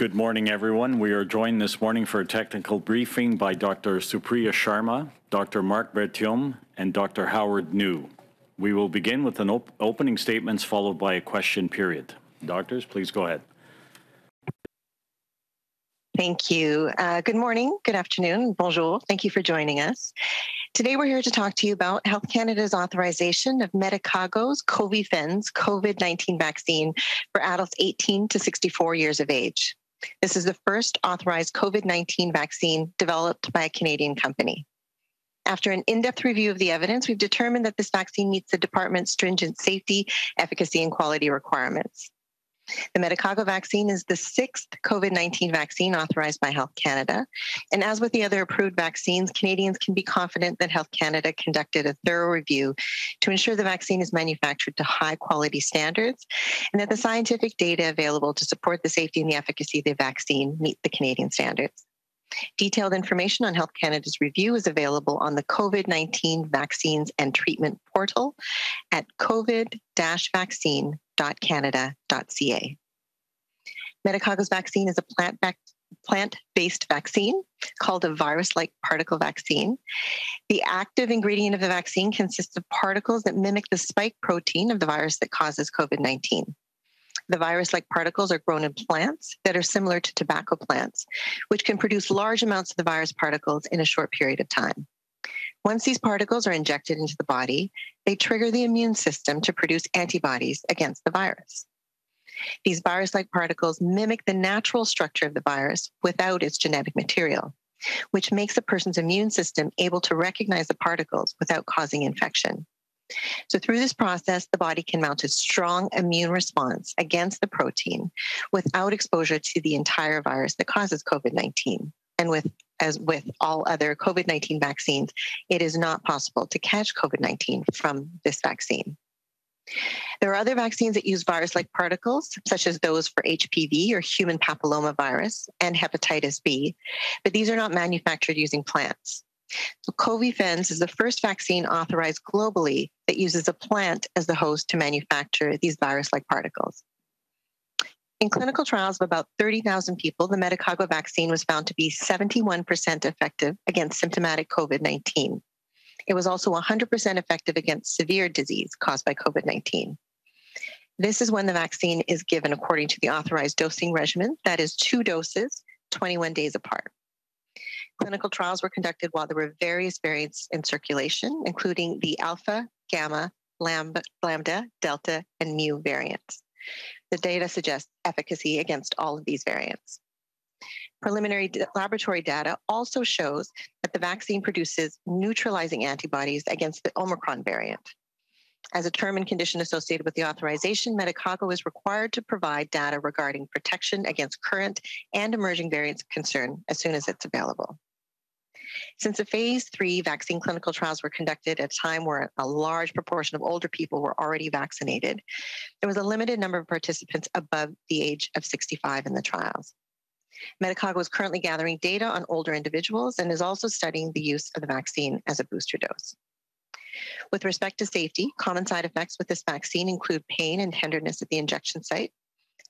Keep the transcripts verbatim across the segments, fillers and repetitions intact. Good morning, everyone. We are joined this morning for a technical briefing by Doctor Supriya Sharma, Doctor Mark Berthiaume, and Doctor Howard Njoo. We will begin with an op opening statements followed by a question period. Doctors, please go ahead. Thank you. Uh, good morning, good afternoon, bonjour. Thank you for joining us. Today we're here to talk to you about Health Canada's authorization of Medicago's Covifenz COVID nineteen vaccine for adults eighteen to sixty-four years of age. This is the first authorized COVID nineteen vaccine developed by a Canadian company. After an in-depth review of the evidence, we've determined that this vaccine meets the department's stringent safety, efficacy, and quality requirements. The Medicago vaccine is the sixth COVID nineteen vaccine authorized by Health Canada. And as with the other approved vaccines, Canadians can be confident that Health Canada conducted a thorough review to ensure the vaccine is manufactured to high-quality standards and that the scientific data available to support the safety and the efficacy of the vaccine meet the Canadian standards. Detailed information on Health Canada's review is available on the COVID nineteen Vaccines and Treatment portal at covid dash vaccine dot com. .canada dot c a. Medicago's vaccine is a plant-backed plant-based vaccine called a virus-like particle vaccine. The active ingredient of the vaccine consists of particles that mimic the spike protein of the virus that causes COVID nineteen. The virus-like particles are grown in plants that are similar to tobacco plants, which can produce large amounts of the virus particles in a short period of time. Once these particles are injected into the body, they trigger the immune system to produce antibodies against the virus. These virus-like particles mimic the natural structure of the virus without its genetic material, which makes a person's immune system able to recognize the particles without causing infection. So through this process, the body can mount a strong immune response against the protein without exposure to the entire virus that causes COVID nineteen. And with As with all other COVID nineteen vaccines, it is not possible to catch COVID nineteen from this vaccine. There are other vaccines that use virus-like particles, such as those for H P V or human papillomavirus and hepatitis B, but these are not manufactured using plants. So Covifenz is the first vaccine authorized globally that uses a plant as the host to manufacture these virus-like particles. In clinical trials of about thirty thousand people, the Medicago vaccine was found to be seventy-one percent effective against symptomatic COVID nineteen. It was also one hundred percent effective against severe disease caused by COVID nineteen. This is when the vaccine is given according to the authorized dosing regimen, that is two doses, twenty-one days apart. Clinical trials were conducted while there were various variants in circulation, including the alpha, gamma, lambda, delta, and mu variants. The data suggests efficacy against all of these variants. Preliminary laboratory data also shows that the vaccine produces neutralizing antibodies against the Omicron variant. As a term and condition associated with the authorization, Medicago is required to provide data regarding protection against current and emerging variants of concern as soon as it's available. Since the phase three vaccine clinical trials were conducted at a time where a large proportion of older people were already vaccinated, there was a limited number of participants above the age of sixty-five in the trials. Medicago is currently gathering data on older individuals and is also studying the use of the vaccine as a booster dose. With respect to safety, common side effects with this vaccine include pain and tenderness at the injection site,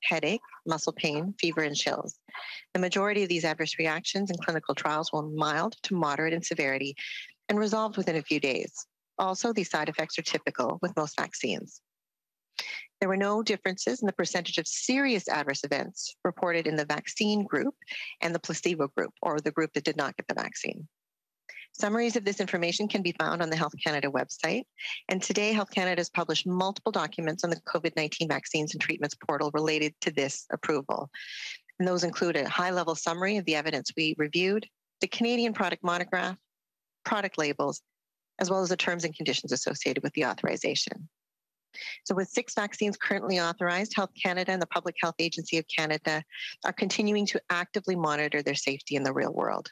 headache, muscle pain, fever, and chills. The majority of these adverse reactions in clinical trials were mild to moderate in severity and resolved within a few days. Also, these side effects are typical with most vaccines. There were no differences in the percentage of serious adverse events reported in the vaccine group and the placebo group, or the group that did not get the vaccine. Summaries of this information can be found on the Health Canada website, and today Health Canada has published multiple documents on the COVID nineteen Vaccines and Treatments portal related to this approval. And those include a high-level summary of the evidence we reviewed, the Canadian product monograph, product labels, as well as the terms and conditions associated with the authorization. So with six vaccines currently authorized, Health Canada and the Public Health Agency of Canada are continuing to actively monitor their safety in the real world.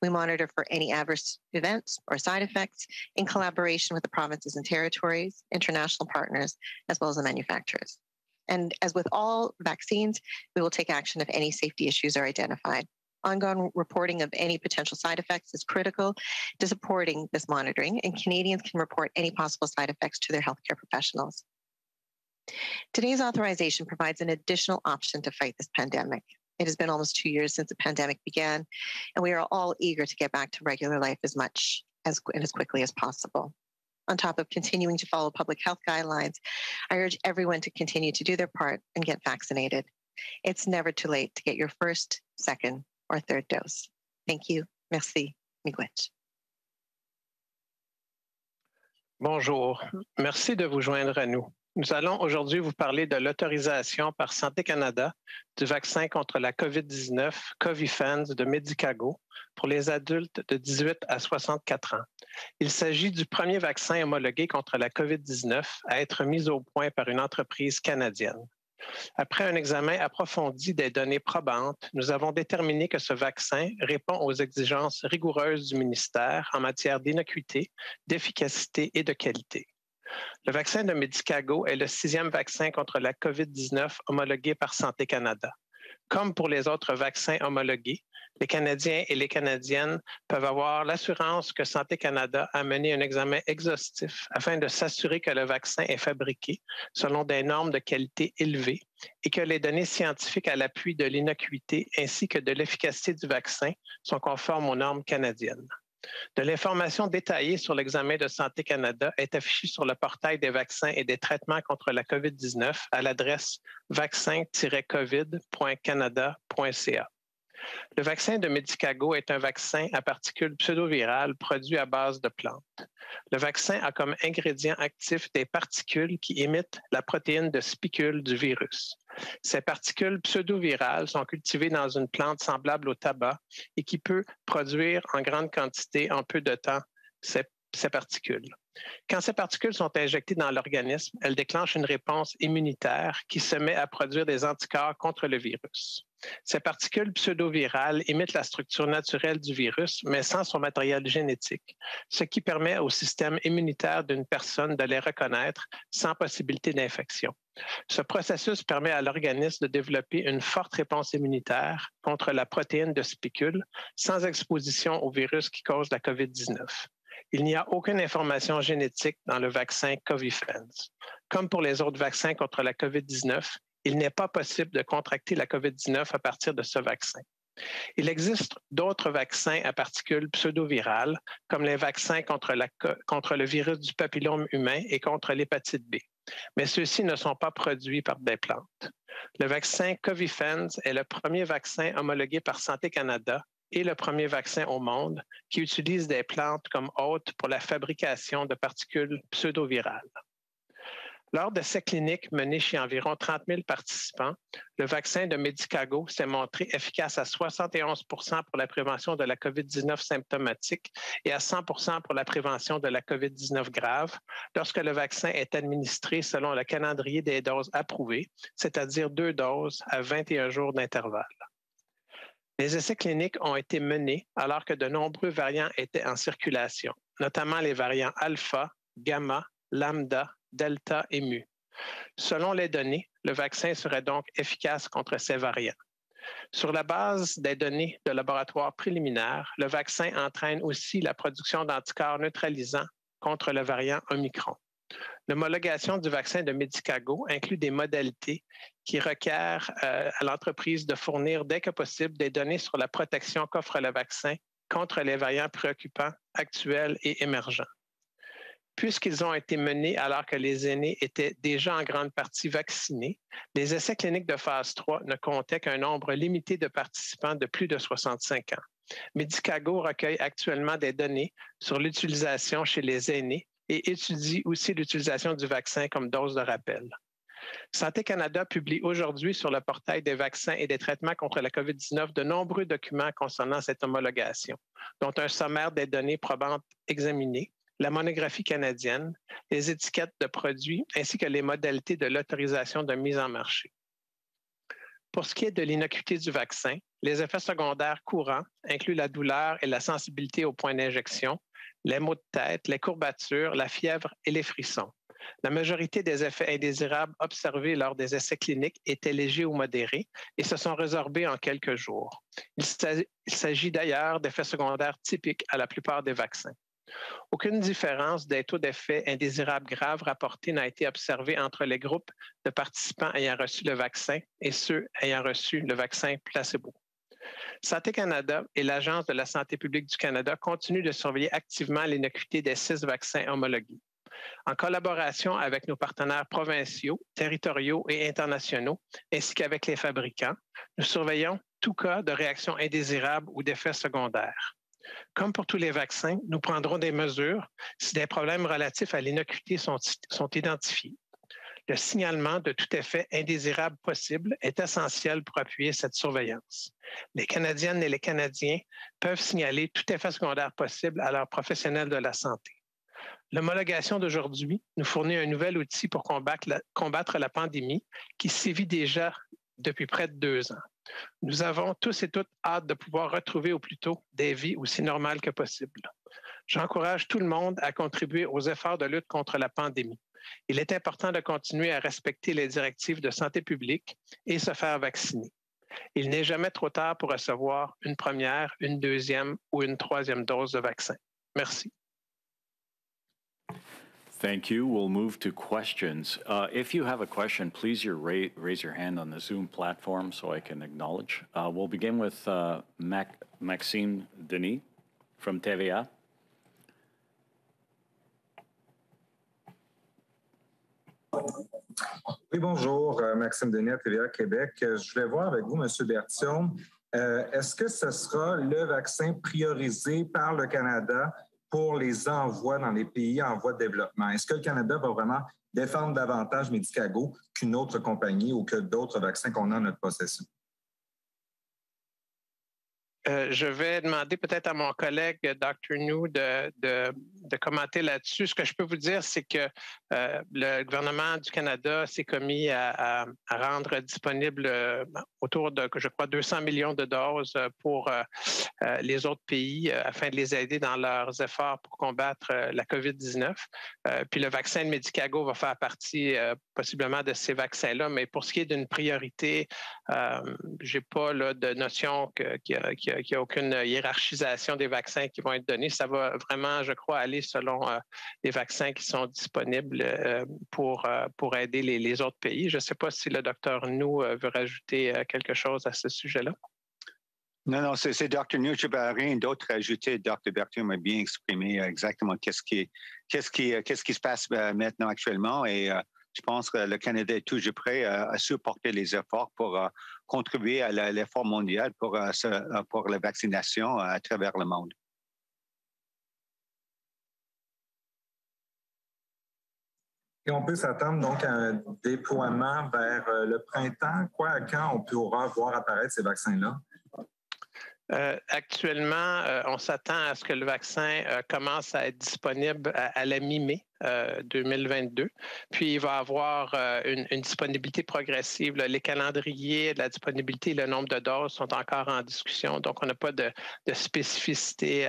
We monitor for any adverse events or side effects in collaboration with the provinces and territories, international partners, as well as the manufacturers. And as with all vaccines, we will take action if any safety issues are identified. Ongoing reporting of any potential side effects is critical to supporting this monitoring, and Canadians can report any possible side effects to their healthcare professionals. Today's authorization provides an additional option to fight this pandemic. It has been almost two years since the pandemic began, and we are all eager to get back to regular life as much as and as quickly as possible. On top of continuing to follow public health guidelines, I urge everyone to continue to do their part and get vaccinated. It's never too late to get your first, second, or third dose. Thank you. Merci. Miigwech. Bonjour. Merci de vous joindre à nous. Nous allons aujourd'hui vous parler de l'autorisation par Santé Canada du vaccin contre la COVID dix-neuf Covifenz de Medicago pour les adultes de dix-huit à soixante-quatre ans. Il s'agit du premier vaccin homologué contre la COVID dix-neuf à être mis au point par une entreprise canadienne. Après un examen approfondi des données probantes, nous avons déterminé que ce vaccin répond aux exigences rigoureuses du ministère en matière d'innocuité, d'efficacité et de qualité. Le vaccin de Medicago est le sixième vaccin contre la COVID dix-neuf homologué par Santé Canada. Comme pour les autres vaccins homologués, les Canadiens et les Canadiennes peuvent avoir l'assurance que Santé Canada a mené un examen exhaustif afin de s'assurer que le vaccin est fabriqué selon des normes de qualité élevées et que les données scientifiques à l'appui de l'innocuité ainsi que de l'efficacité du vaccin sont conformes aux normes canadiennes. De l'information détaillée sur l'examen de Santé Canada est affichée sur le portail des vaccins et des traitements contre la COVID dix-neuf à l'adresse vaccin tiret covid point canada point c a. Le vaccin de Medicago est un vaccin à particules pseudovirales produit à base de plantes. Le vaccin a comme ingrédient actif des particules qui imitent la protéine de spicule du virus. Ces particules pseudovirales sont cultivées dans une plante semblable au tabac et qui peut produire en grande quantité en peu de temps ces, ces particules. Quand ces particules sont injectées dans l'organisme, elles déclenchent une réponse immunitaire qui se met à produire des anticorps contre le virus. Ces particules pseudovirales imitent la structure naturelle du virus, mais sans son matériel génétique, ce qui permet au système immunitaire d'une personne de les reconnaître sans possibilité d'infection. Ce processus permet à l'organisme de développer une forte réponse immunitaire contre la protéine de spicule sans exposition au virus qui cause la COVID dix-neuf. Il n'y a aucune information génétique dans le vaccin Covifenz. Comme pour les autres vaccins contre la COVID dix-neuf, il n'est pas possible de contracter la COVID dix-neuf à partir de ce vaccin. Il existe d'autres vaccins à particules pseudovirales, comme les vaccins contre, la, contre le virus du papillome humain et contre l'hépatite B, mais ceux-ci ne sont pas produits par des plantes. Le vaccin Covifenz est le premier vaccin homologué par Santé Canada et le premier vaccin au monde qui utilise des plantes comme hôte pour la fabrication de particules pseudovirales. Lors de ces cliniques menées chez environ trente mille participants, le vaccin de Medicago s'est montré efficace à soixante et onze pour cent pour la prévention de la COVID dix-neuf symptomatique et à cent pour cent pour la prévention de la COVID dix-neuf grave lorsque le vaccin est administré selon le calendrier des doses approuvées, c'est-à-dire deux doses à vingt et un jours d'intervalle. Les essais cliniques ont été menés alors que de nombreux variants étaient en circulation, notamment les variants alpha, gamma, lambda, delta et mu. Selon les données, le vaccin serait donc efficace contre ces variants. Sur la base des données de laboratoire préliminaires, le vaccin entraîne aussi la production d'anticorps neutralisants contre le variant Omicron. L'homologation du vaccin de Medicago inclut des modalités qui requièrent euh, à l'entreprise de fournir dès que possible des données sur la protection qu'offre le vaccin contre les variants préoccupants actuels et émergents. Puisqu'ils ont été menés alors que les aînés étaient déjà en grande partie vaccinés, les essais cliniques de phase trois ne comptaient qu'un nombre limité de participants de plus de soixante-cinq ans. Medicago recueille actuellement des données sur l'utilisation chez les aînés et étudie aussi l'utilisation du vaccin comme dose de rappel. Santé Canada publie aujourd'hui sur le portail des vaccins et des traitements contre la COVID dix-neuf de nombreux documents concernant cette homologation, dont un sommaire des données probantes examinées, la monographie canadienne, les étiquettes de produits ainsi que les modalités de l'autorisation de mise en marché. Pour ce qui est de l'innocuité du vaccin, les effets secondaires courants incluent la douleur et la sensibilité au point d'injection, les maux de tête, les courbatures, la fièvre et les frissons. La majorité des effets indésirables observés lors des essais cliniques étaient légers ou modérés et se sont résorbés en quelques jours. Il s'agit d'ailleurs d'effets secondaires typiques à la plupart des vaccins. Aucune différence des taux d'effets indésirables graves rapportés n'a été observée entre les groupes de participants ayant reçu le vaccin et ceux ayant reçu le vaccin placebo. Santé Canada et l'Agence de la santé publique du Canada continuent de surveiller activement l'innocuité des six vaccins homologués. En collaboration avec nos partenaires provinciaux, territoriaux et internationaux, ainsi qu'avec les fabricants, nous surveillons tout cas de réaction indésirable ou d'effets secondaires. Comme pour tous les vaccins, nous prendrons des mesures si des problèmes relatifs à l'innocuité sont, sont identifiés. Le signalement de tout effet indésirable possible est essentiel pour appuyer cette surveillance. Les Canadiennes et les Canadiens peuvent signaler tout effet secondaire possible à leurs professionnels de la santé. L'homologation d'aujourd'hui nous fournit un nouvel outil pour combattre la, combattre la pandémie qui sévit déjà depuis près de deux ans. Nous avons tous et toutes hâte de pouvoir retrouver au plus tôt des vies aussi normales que possible. J'encourage tout le monde à contribuer aux efforts de lutte contre la pandémie. Il est important de continuer à respecter les directives de santé publique et se faire vacciner. Il n'est jamais trop tard pour recevoir une première, une deuxième ou une troisième dose de vaccin. Merci. Thank you. We'll move to questions. Uh, if you have a question, please your ra raise your hand on the Zoom platform so I can acknowledge. Uh, we'll begin with uh, Mac Maxime Denis from T V A. Oui, bonjour, Maxime Denis à T V A Québec. Je voulais voir avec vous, M. Berthiaume, euh, est-ce que ce sera le vaccin priorisé par le Canada pour les envois dans les pays en voie de développement? Est-ce que le Canada va vraiment défendre davantage Medicago qu'une autre compagnie ou que d'autres vaccins qu'on a en notre possession? Euh, je vais demander peut-être à mon collègue Docteur Njoo de, de, de commenter là-dessus. Ce que je peux vous dire, c'est que euh, le gouvernement du Canada s'est commis à, à, à rendre disponible euh, autour de, je crois, deux cents millions de doses pour euh, euh, les autres pays euh, afin de les aider dans leurs efforts pour combattre euh, la COVID dix-neuf. Euh, puis le vaccin de Medicago va faire partie euh, possiblement de ces vaccins-là. Mais pour ce qui est d'une priorité, euh, je n'ai pas là, de notion qu'il y a qu'il n'y a aucune hiérarchisation des vaccins qui vont être donnés. Ça va vraiment, je crois, aller selon euh, les vaccins qui sont disponibles euh, pour, euh, pour aider les, les autres pays. Je ne sais pas si le docteur Njoo veut rajouter euh, quelque chose à ce sujet-là. Non, non, c'est docteur Njoo. Je n'ai rien d'autre à ajouter. docteur Berthiaume m'a bien exprimé exactement qu'est-ce qui, qu'est-ce qui, qu'est-ce qui se passe maintenant actuellement. Et euh, je pense que le Canada est toujours prêt à, à supporter les efforts pour... Euh, contribuer à l'effort mondial pour, pour la vaccination à travers le monde. Et on peut s'attendre donc à un déploiement vers le printemps. Quoi, à quand on pourra voir apparaître ces vaccins-là? Euh, actuellement, euh, on s'attend à ce que le vaccin euh, commence à être disponible à, à la mi-mai euh, deux mille vingt-deux. Puis, il va avoir euh, une, une disponibilité progressive. Là. Les calendriers, la disponibilité et le nombre de doses sont encore en discussion. Donc, on n'a pas de, de spécificité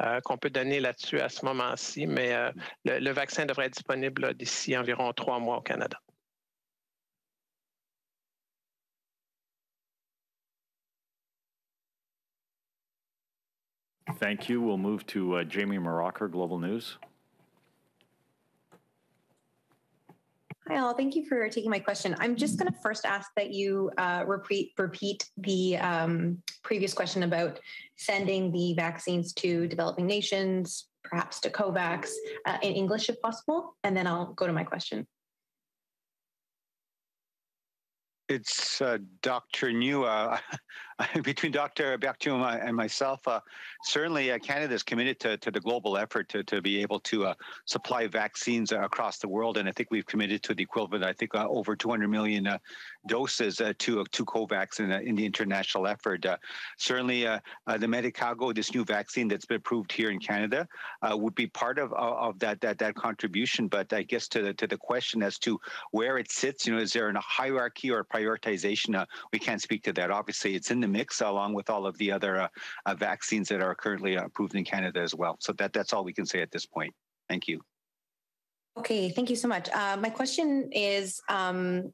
euh, qu'on peut donner là-dessus à ce moment-ci. Mais euh, le, le vaccin devrait être disponible d'ici environ trois mois au Canada. Thank you. We'll move to uh, Jamie Marocker, Global News. Hi all, thank you for taking my question. I'm just going to first ask that you uh, repeat, repeat the um, previous question about sending the vaccines to developing nations, perhaps to COVAX, uh, in English if possible, and then I'll go to my question. It's uh, Doctor Njoo. Uh, between Doctor Berthiaume and myself, uh, certainly uh, Canada is committed to, to the global effort to, to be able to uh, supply vaccines uh, across the world. And I think we've committed to the equivalent, I think, uh, over two hundred million uh, doses uh, to, uh, to COVAX in, uh, in the international effort. Uh, certainly, uh, uh, the Medicago, this new vaccine that's been approved here in Canada, uh, would be part of, of that, that, that contribution. But I guess to the, to the question as to where it sits, you know, is there a hierarchy or a prioritization? Uh, we can't speak to that. Obviously, it's in the mix along with all of the other uh, uh, vaccines that are currently approved in Canada as well. So that, that's all we can say at this point. Thank you. Okay, thank you so much. Uh, my question is, um,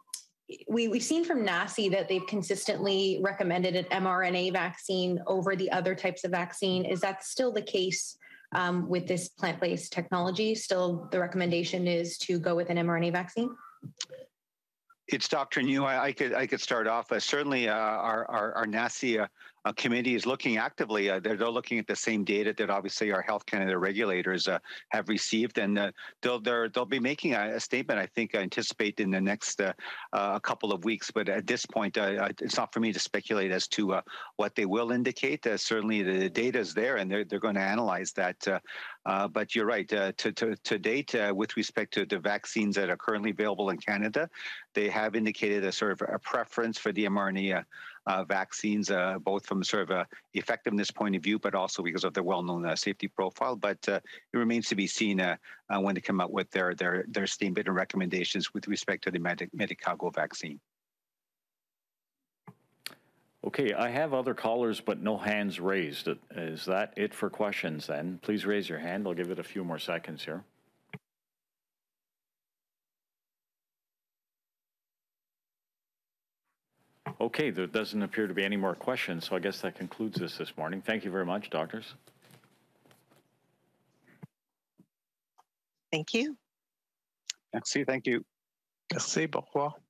we, we've seen from N A C I that they've consistently recommended an m R N A vaccine over the other types of vaccine. Is that still the case um, with this plant-based technology, still the recommendation is to go with an mRNA vaccine? It's Doctor Njoo. I, I could I could start off. Uh, certainly, uh, our our, our N A C I uh, uh, committee is looking actively. Uh, they're, they're looking at the same data that obviously our Health Canada regulators uh, have received, and uh, they'll they're, they'll be making a, a statement. I think I anticipate in the next uh, uh, couple of weeks. But at this point, uh, it's not for me to speculate as to uh, what they will indicate. Uh, certainly, the data is there, and they're they're going to analyze that. Uh, Uh, but you're right, uh, to, to, to date, uh, with respect to the vaccines that are currently available in Canada, they have indicated a sort of a preference for the mRNA uh, uh, vaccines, uh, both from sort of a effectiveness point of view, but also because of the well-known uh, safety profile. But uh, it remains to be seen uh, uh, when they come out with their, their, their statement and recommendations with respect to the Medicago vaccine. Okay, I have other callers, but no hands raised. Is that it for questions then? Please raise your hand. I'll give it a few more seconds here. Okay, there doesn't appear to be any more questions, so I guess that concludes this this morning. Thank you very much, doctors. Thank you. Merci, thank you. Merci, au revoir.